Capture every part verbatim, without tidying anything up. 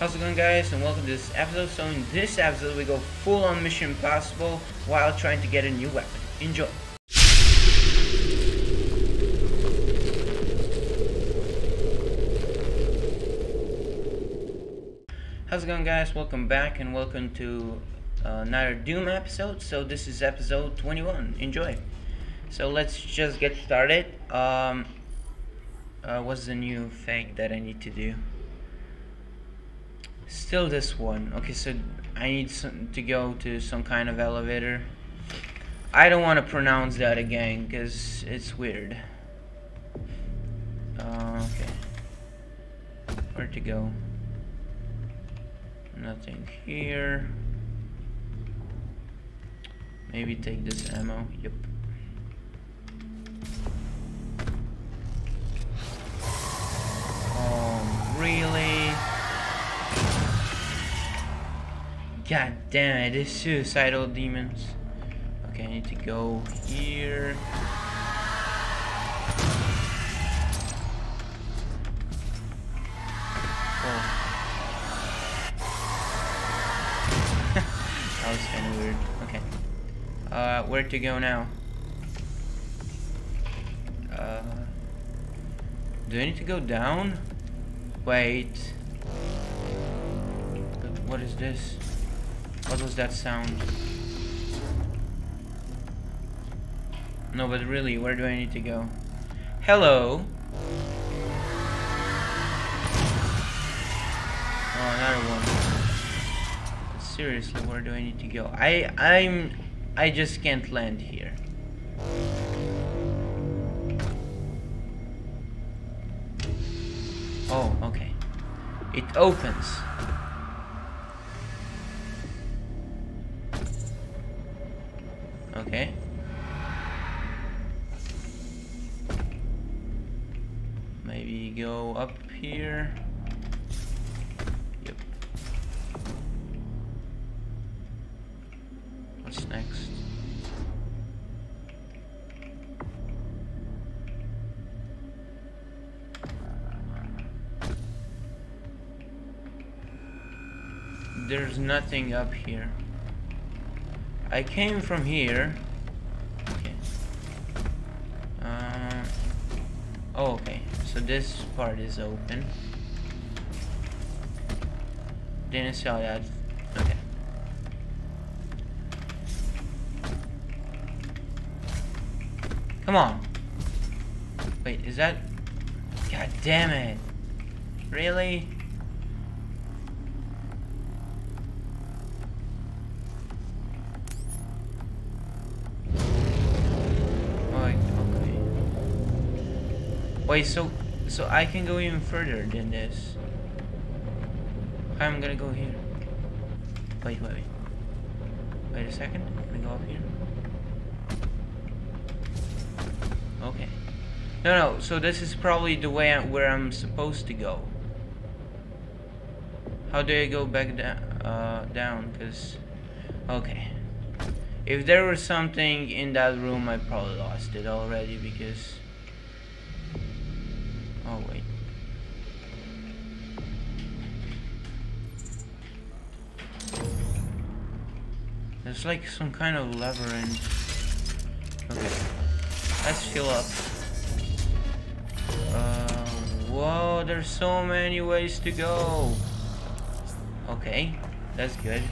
How's it going, guys, and welcome to this episode. So in this episode we go full on Mission Impossible while trying to get a new weapon. Enjoy. How's it going, guys, welcome back and welcome to uh, another Doom episode. So this is episode twenty-one. Enjoy. So let's just get started. Um, uh, what's the new thing that I need to do? Still this one. Okay, so I need some, to go to some kind of elevator. I don't want to pronounce that again because it's weird. Uh, okay, where to go? Nothing here. Maybe take this ammo. Yep. Oh, really? God damn it, it's suicidal demons. Okay, I need to go here. Oh. That was kind of weird. Okay. Uh, where to go now? Uh, do I need to go down? Wait. What is this? What was that sound? No, but really, where do I need to go? Hello! Oh, another one. Seriously, where do I need to go? I, I'm... I just can't land here. Oh, okay. It opens. Okay. Maybe go up here. Yep. What's next? There's nothing up here. I came from here. Okay. Uh, oh, okay. So this part is open. Didn't sell that. Okay. Come on. Wait, is that? God damn it! Really? Wait, so so I can go even further than this. I'm gonna go here. Wait, wait, wait. Wait a second. Can I go up here? Okay. No, no. So this is probably the way I, where I'm supposed to go. How do I go back down? Uh, down? Cause okay. If there was something in that room, I probably lost it already because. Oh wait. There's like some kind of lever in. Okay. Let's fill up. Uh, whoa, there's so many ways to go. Okay, that's good.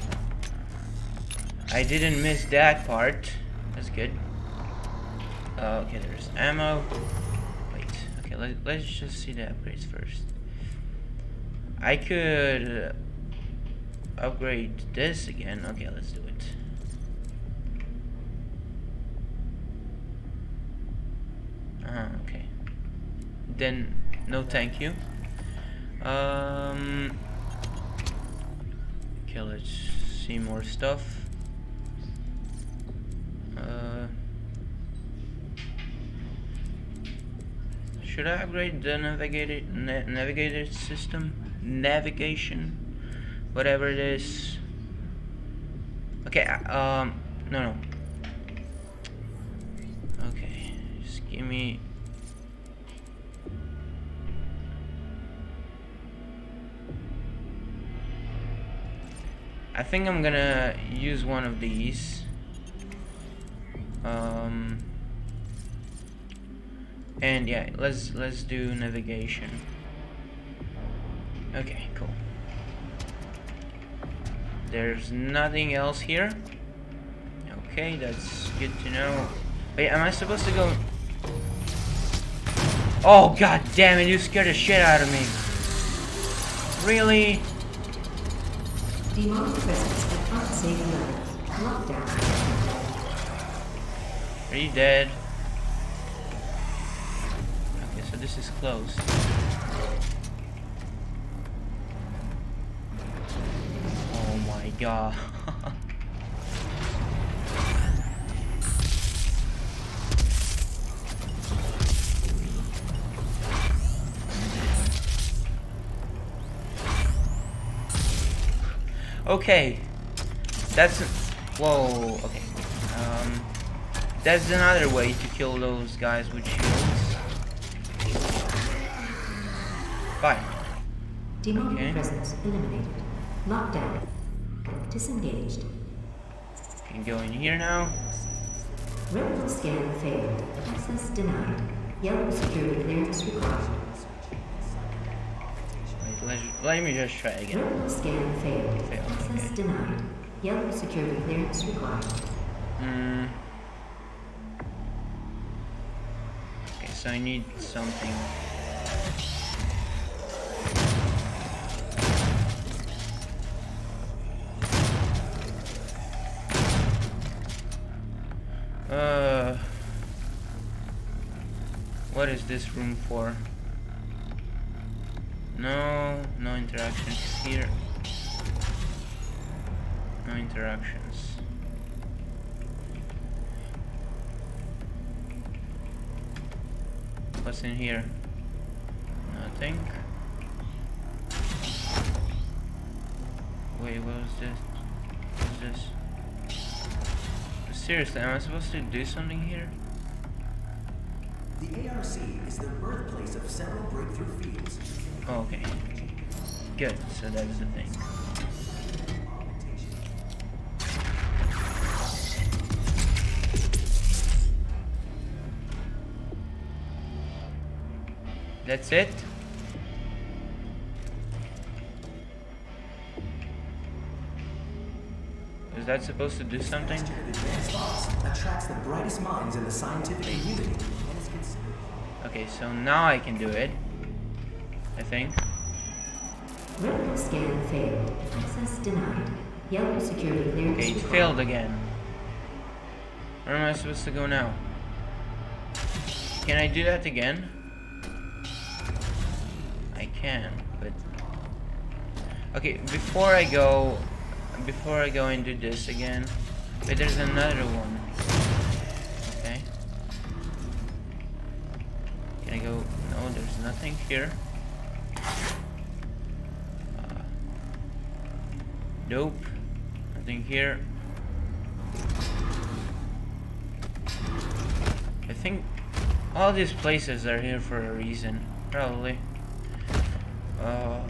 I didn't miss that part. That's good. Uh, okay, there's ammo. Let's just see the upgrades first. I could upgrade this again. Okay, let's do it. Ah, okay. Then no, thank you. Um. Okay, let's see more stuff. Uh. Should I upgrade the navigator, na navigator system? Navigation? Whatever it is. Okay, um, no, no. Okay, just give me... I think I'm gonna use one of these. Um, and yeah, let's let's do navigation. Okay, cool. There's nothing else here. Okay, that's good to know. Wait, am I supposed to go? Oh god damn it, you scared the shit out of me. Really? Are you dead? Okay, so this is closed. Oh my god. Okay, that's whoa. Okay, um, that's another way to kill those guys with shields. Bye. Demonic okay. presence eliminated. Lockdown disengaged. You can go in here now. Retinal scan failed. Access denied. Yellow security clearance required. Let me just try again. Retinal scan failed. Failed. Access okay. denied. Yellow security clearance required. Hmm. Okay, so I need something. Uh. What is this room for? No, no interactions here. No interactions. What's in here? Nothing. Wait, what was this? What is this? Seriously, am I supposed to do something here? The A R C is the birthplace of several breakthrough fields. Oh, okay. Good. So that is the thing. That's it. Is that supposed to do something? Attracts the brightest minds in the scientific community. Okay, so now I can do it. I think. Retinal scan failed. Access denied. Yellow security clearance. Okay, it failed again. Where am I supposed to go now? Can I do that again? I can, but okay. Before I go, before I go and do this again, but there's another one. Okay. Can I go? No, there's nothing here. Nope, nothing here. I think all these places are here for a reason, probably. Uh,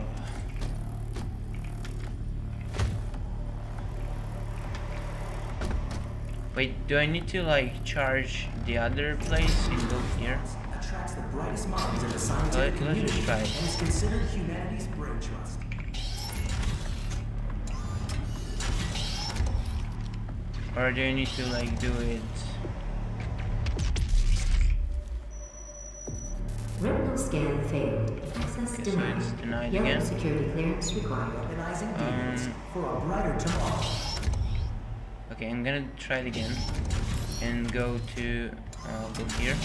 wait, do I need to like charge the other place and go here? Attracts the brightest minds in the scientific community. Let's just try it. And is considered humanity's brain trust. Or do you need to like do it? Retinal scan failed. Access okay, denied. So denied again. Security clearance required. Um, for a brighter tomorrow. Okay, I'm gonna try it again and go to uh, go here.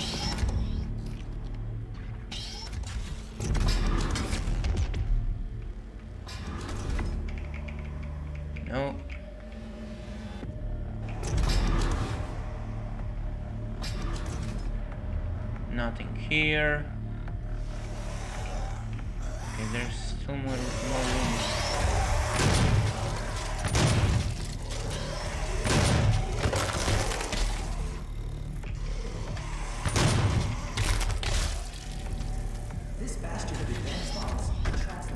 No. Nothing here. Okay, there's still more, more rooms. This bastion of advanced laws attracts the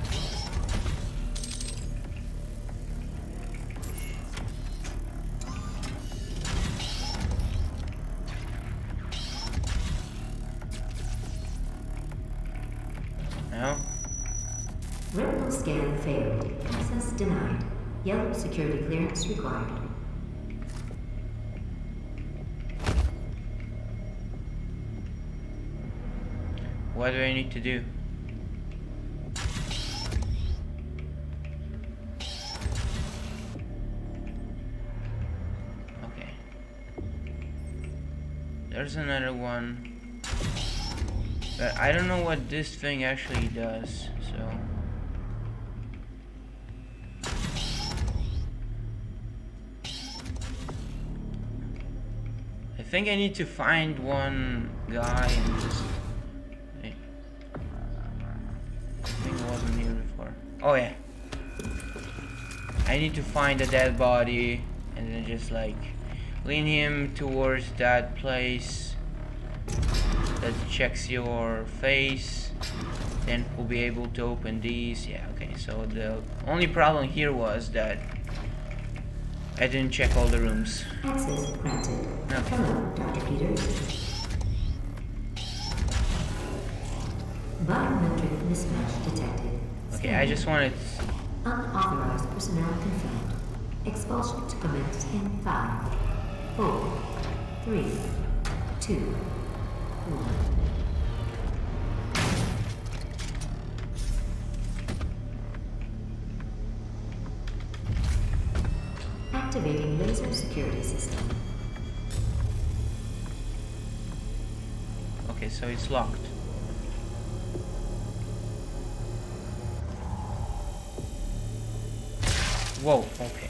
scan failed. Access denied. Yellow security clearance required. What do I need to do? Okay. There's another one. But I don't know what this thing actually does, so... I think I need to find one guy and just... Oh yeah, I need to find a dead body and then just like lean him towards that place that checks your face, then we'll be able to open these. Yeah, okay, so the only problem here was that I didn't check all the rooms. Access granted. Okay. Hello, Doctor Peters. Biometric mismatch detected. Okay, I just wanted to... Unauthorized personnel confirmed. Expulsion to commence in five, four, three, two, one. Activating laser security system. Okay, so it's locked. Whoa, okay.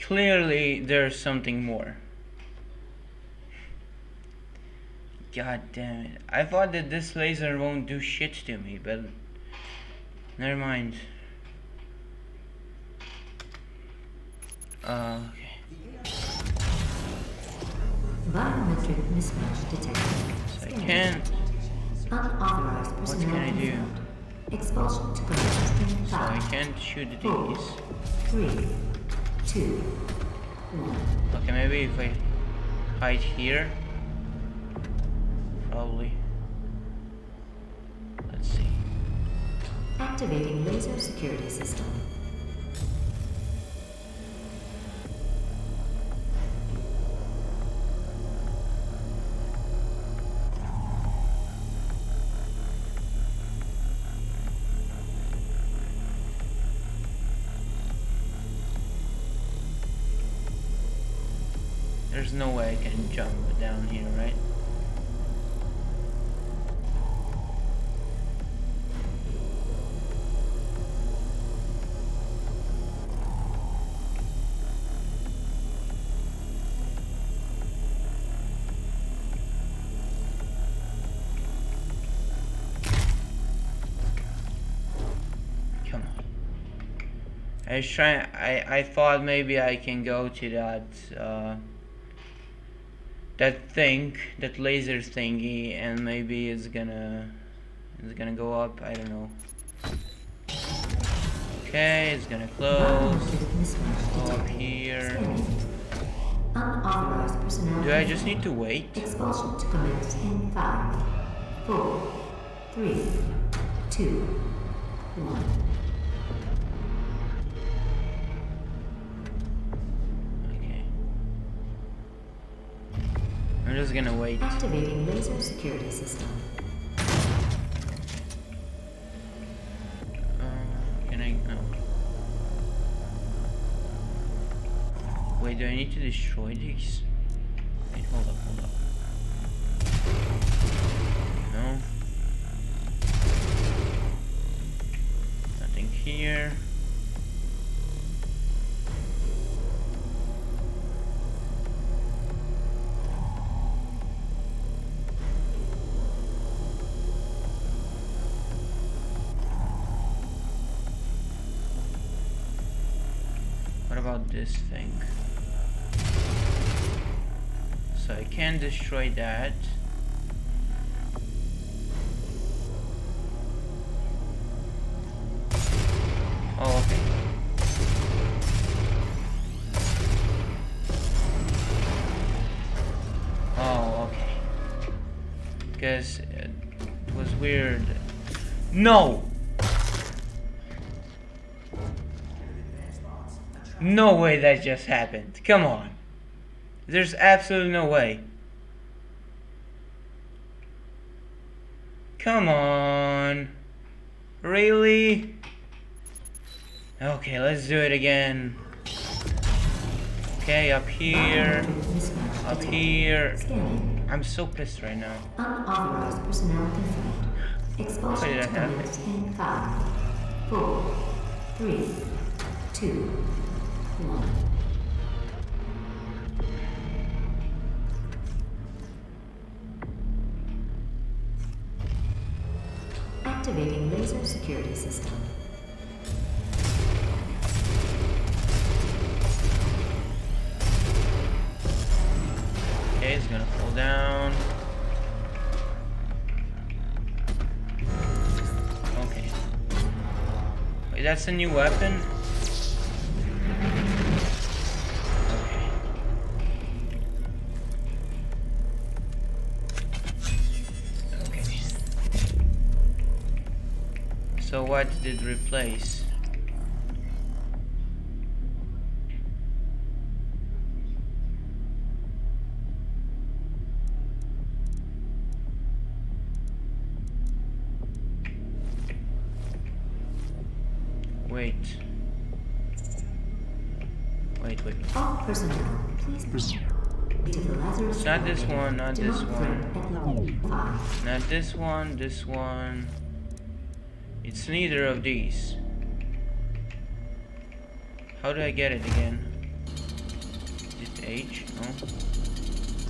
Clearly there's something more. God damn it. I thought that this laser won't do shit to me, but never mind. Uh, okay. Biometric mismatch detected. So I can't. Unauthorized personnel. What can I do? Expulsion to five, so I can't shoot these. Four, three, two, one. Okay, maybe if I hide here. Probably. Let's see. Activating laser security system. There's no way I can jump down here, right? Come on. I was trying, I, I thought maybe I can go to that, uh, that thing, that laser thingy, and maybe it's gonna, it's gonna go up. I don't know. Okay, it's gonna close. Go up here. Do I just need to wait? Expulsion to commence in five, four, three, two, one. I'm just gonna wait. Activating laser security system. Um, can I? No. Wait, do I need to destroy these? Wait, hold up, hold up. No. Nothing here. This thing, so I can destroy that. Oh, okay. Oh, okay. Because uh, weird. No! No way that just happened. Come on. There's absolutely no way. Come on. Really? Okay, let's do it again. Okay, up here. Up here. I'm so pissed right now. Unauthorized personnel confirmed. Expulsion. Why did I have it? In five, four, three, two, one. Activating laser security system. Okay, it's gonna fall down. Okay. Wait, that's a new weapon? Okay. Okay. So what did replace? Wait. Wait, wait. All personnel, please proceed. Not this one, not this one. Not this one, this one. It's neither of these. How do I get it again? Is it H?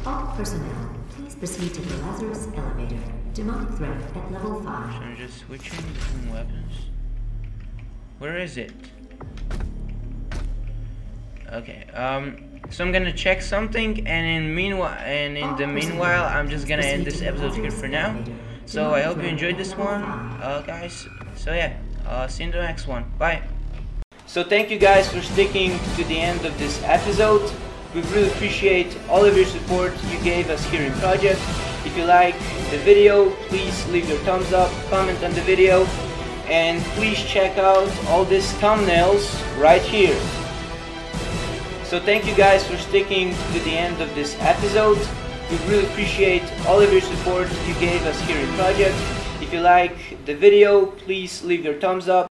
No. All personnel, please proceed to the Lazarus elevator. Demonic threat at level five. So I'm just switching between weapons. Where is it? Okay, um, so I'm gonna check something, and in meanwhile, and in the meanwhile, I'm just gonna end this episode here for now. So I hope you enjoyed this one, uh, guys. So yeah, uh, see you in the next one. Bye. So thank you guys for sticking to the end of this episode. We really appreciate all of your support you gave us here in Projects. If you like the video, please leave your thumbs up, comment on the video. And please check out all these thumbnails right here. So thank you guys for sticking to the end of this episode. We really appreciate all of your support you gave us here in Projects. If you like the video, please leave your thumbs up.